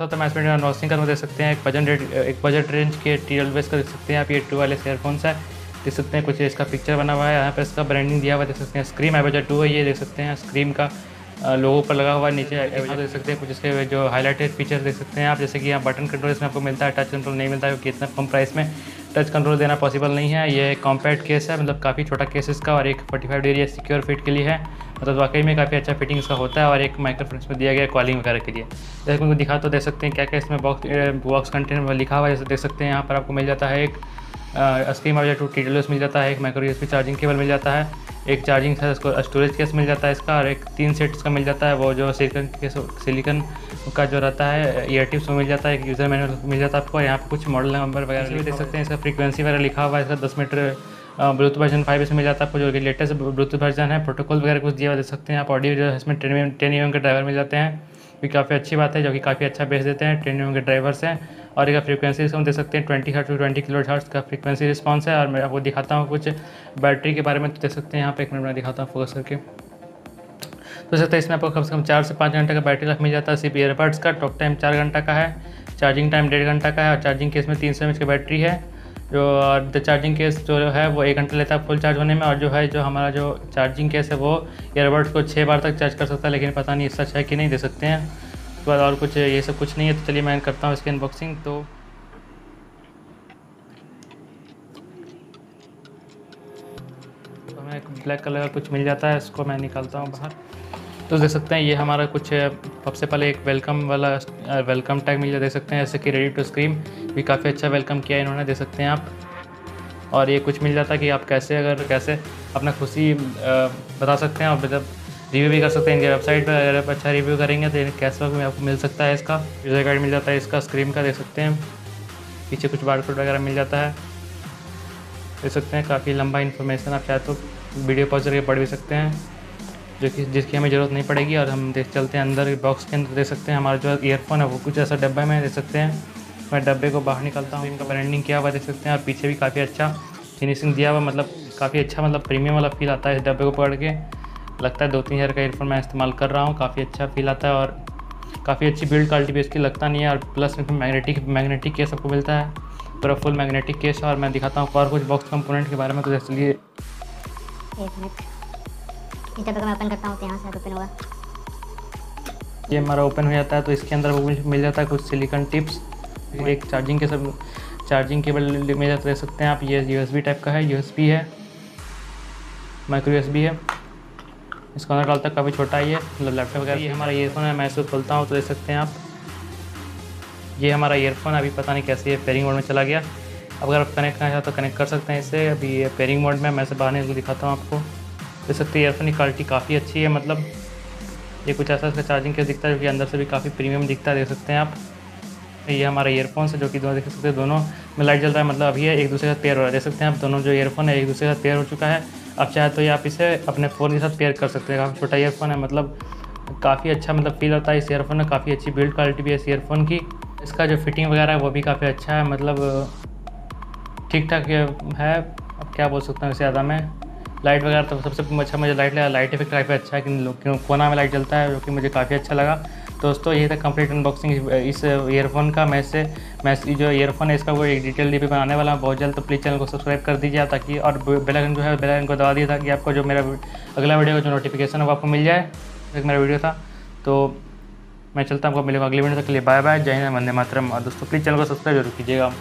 साथ हम इसमें नॉइसिंग का देख सकते हैं, एक बजट रेंज के टीएल बेस का देख सकते हैं आप। ये 2 वाले एयरफोन्स है, देख सकते हैं कुछ इसका पिक्चर बना हुआ है, यहाँ पे इसका ब्रांडिंग दिया हुआ देख सकते हैं। स्क्रीन ibiza 2 है, ये देख सकते हैं स्क्रीन का लोगों पर लगा हुआ है नीचे। यहाँ देख सकते हैं कुछ इसके जो हाईलाइटेड फीचर देख सकते हैं आप, जैसे कि यहाँ बटन कंट्रोल इसमें आपको मिलता है, टच कंट्रोल नहीं मिलता है क्योंकि इतना कम प्राइस में टच कंट्रोल देना पॉसिबल नहीं है। ये कॉम्पैक्ट केस है, मतलब काफ़ी छोटा केस इसका, और एक 45 डिग्री सिक्योर फिट के लिए है, मतलब वाकई में काफ़ी अच्छा फिटिंग इसका होता है। और एक माइक्रोफोन में दिया गया कॉलिंग वगैरह के लिए, जैसे कि उनको दिखा तो देख सकते हैं क्या क्या इसमें बॉक्स कंटेंट लिखा हुआ है। जैसे देख सकते हैं यहाँ पर आपको मिल जाता है एक स्क्रीन ibiza 2 TLS मिल जाता है, एक माइक्रो USB चार्जिंग केबल मिल जाता है, एक चार्जिंग स्टोरेज केस मिल जाता है इसका, और एक 3 सेट्स का मिल जाता है, वो जो सिलिकन का जो रहता है ईयर टिप्स वो मिल जाता है, एक यूज़र मैनुअल मिल जाता है आपको। यहाँ पे कुछ मॉडल नंबर वगैरह भी देख सकते हैं, इसका फ्रीक्वेंसी वगैरह लिखा हुआ है। इसका 10 मीटर ब्लूटूथ वर्जन 5 इसमें मिल जाता है आपको, जो कि लेटेस्ट ब्लूटूथ वर्जन है। प्रोटोकॉल वगैरह कुछ दिया हुआ देख सकते हैं आप। ऑडियो जो है इसमें 10 mm के ड्राइवर मिल जाते हैं, भी काफ़ी अच्छी बात है, जो कि काफ़ी अच्छा बेस देते हैं 10 mm के ड्राइवर्स हैं। और इसका फ्रीक्वेंसी हम देख सकते हैं 20 हर्ट्ज़ से 20 किलोहर्ट्ज़ का फ्रीक्वेंसी रिस्पॉन्स है। और मैं आपको दिखाता हूँ कुछ बैटरी के बारे में, तो देख सकते हैं यहाँ पे, एक मिनट में दिखाता हूँ फोकस करके। तो सकता है इसमें आपको कम से कम 4 से 5 घंटा का बैटरी लाइफ मिल जाता है सिर्फ ईयरबड्स का। टॉक टाइम 4 घंटा का है, चार्जिंग टाइम 1.5 घंटा का है, और चार्जिंग केस में 300 mAh की बैटरी है जो, और चार्जिंग केस जो है वो 1 घंटा लेता है फुल चार्ज होने में। और जो है जो हमारा जो चार्जिंग केस है वो ईयरबड्स को 6 बार तक चार्ज कर सकता है, लेकिन पता नहीं इसका है कि नहीं, दे सकते हैं उसके बाद। और कुछ ये सब कुछ नहीं है, तो चलिए मैं करता हूँ इसकी अनबॉक्सिंग। तो हमें ब्लैक कलर का कुछ मिल जाता है, इसको मैं निकालता हूँ बाहर। तो देख सकते हैं ये हमारा कुछ सबसे पहले एक वेलकम वाला वेलकम टैग मिल जाए, देख सकते हैं, जैसे कि रेडी टू स्क्रीन, भी काफ़ी अच्छा वेलकम किया इन्होंने, देख सकते हैं आप। और ये कुछ मिल जाता है कि आप कैसे अपना खुशी बता सकते हैं, और मतलब रिव्यू भी कर सकते हैं इनके वेबसाइट पर। अगर आप अच्छा रिव्यू करेंगे तो कैशबैक में आपको मिल सकता है। इसका यूज़र गाइड मिल जाता है इसका स्क्रीन का, देख सकते हैं पीछे कुछ बारकोड वगैरह मिल जाता है, देख सकते हैं काफ़ी लंबा इन्फॉर्मेशन, आप चाहे तो वीडियो पॉज करके पढ़ भी सकते हैं, जो कि जिसकी हमें ज़रूरत नहीं पड़ेगी। और हम देख चलते हैं अंदर बॉक्स के अंदर, देख सकते हैं हमारा जो ईयरफोन है वो कुछ ऐसा डब्बे में, देख सकते हैं मैं डब्बे को बाहर निकालता हूँ। इनका ब्रांडिंग किया हुआ देख सकते हैं, और पीछे भी काफ़ी अच्छा फिनिशिंग दिया हुआ, मतलब काफ़ी अच्छा, मतलब प्रीमियम वाला फील आता है इस डब्बे को पकड़ के, लगता है 2-3 हज़ार का ईयरफोन मैं इस्तेमाल कर रहा हूँ, काफ़ी अच्छा फील आता है। और काफ़ी अच्छी बिल्ड क्वालिटी भी इसकी, लगता नहीं है। और प्लस इसमें मैग्नेटिक केस आपको मिलता है, पूरा फुल मैग्नेटिक केस। और मैं दिखाता हूँ और कुछ बॉक्स कंपोनेंट के बारे में, तो इसलिए इस डब्बे को मैं ओपन करता हूँ, तो यहाँ से ओपन होगा, ये हमारा ओपन हो जाता है। तो इसके अंदर वो मिल जाता है कुछ सिलिकॉन टिप्स, एक चार्जिंग केबल मिल जाता है, देख सकते हैं आप। ये USB टाइप का है, USB है, माइक्रो USB है, इसका अंदर डालता है, काफ़ी छोटा ही है, मतलब लैपटॉप वगैरह। ये हमारा ईयरफोन है, मैं इसको खोलता हूँ तो देख सकते हैं आप, ये हमारा ईयरफोन अभी पता नहीं कैसे पेयरिंग मोड में चला गया। अब अगर आप कनेक्ट करना चाहते तो कनेक्ट कर सकते हैं इससे। अभी ये पेयरिंग मोड में, मैं इसे बाहर निकल दिखाता हूँ आपको, देख सकते हैं ईयरफोन की क्वालिटी काफ़ी अच्छी है, मतलब ये कुछ ऐसा इसका चार्जिंग केस दिखता है जो कि अंदर से भी काफ़ी प्रीमियम दिखता है, देख सकते हैं आप। ये हमारा ईयरफोन है जो कि दोनों देख सकते हैं, दोनों में लाइट जल रहा है, मतलब अभी ये एक दूसरे के साथ पेयर हो रहा है, देख सकते हैं आप। दोनों जो ईयरफोन है एक दूसरे के साथ पेयर हो चुका है, आप चाहे तो ये आप इसे अपने फ़ोन के साथ पेयर कर सकते हैं। काफ़ी छोटा ईयरफोन है, मतलब काफ़ी अच्छा मतलब फील होता है इस ईयरफोन में, काफ़ी अच्छी बिल्ड क्वालिटी भी है इस ईयरफोन की। इसका जो फिटिंग वगैरह है वो भी काफ़ी अच्छा है, मतलब ठीक ठाक है, अब क्या बोल सकता हूँ इससे ज़्यादा मैं। लाइट वगैरह तो सबसे अच्छा मुझे लाइट लगा, लाइट इफेक्ट काफ़ी अच्छा है कि कोना में लाइट जलता है, जो कि मुझे काफ़ी अच्छा लगा। दोस्तों ये था कंप्लीट अनबॉक्सिंग इस ईयरफोन का। मैं जो ईयरफोन है इसका वो एक डिटेल रिव्यू बनाने वाला हूँ बहुत जल्द, तो प्लीज़ चैनल को सब्सक्राइब कर दीजिए ताकि, और बेल आइकन जो है बेल आइकन को दबा दिया ताकि आपको जो मेरा अगला वीडियो का जो नोटिफिकेशन है वो आपको मिल जाए। एक मेरा वीडियो था, तो मैं चलता हूँ, आपको मिलेगा अगले वीडियो तक के लिए, बाय बाय, जय हिंद, वंदे मातरम। और दोस्तों प्लीज़ चैनल को सब्सक्राइब जरूर कीजिएगा।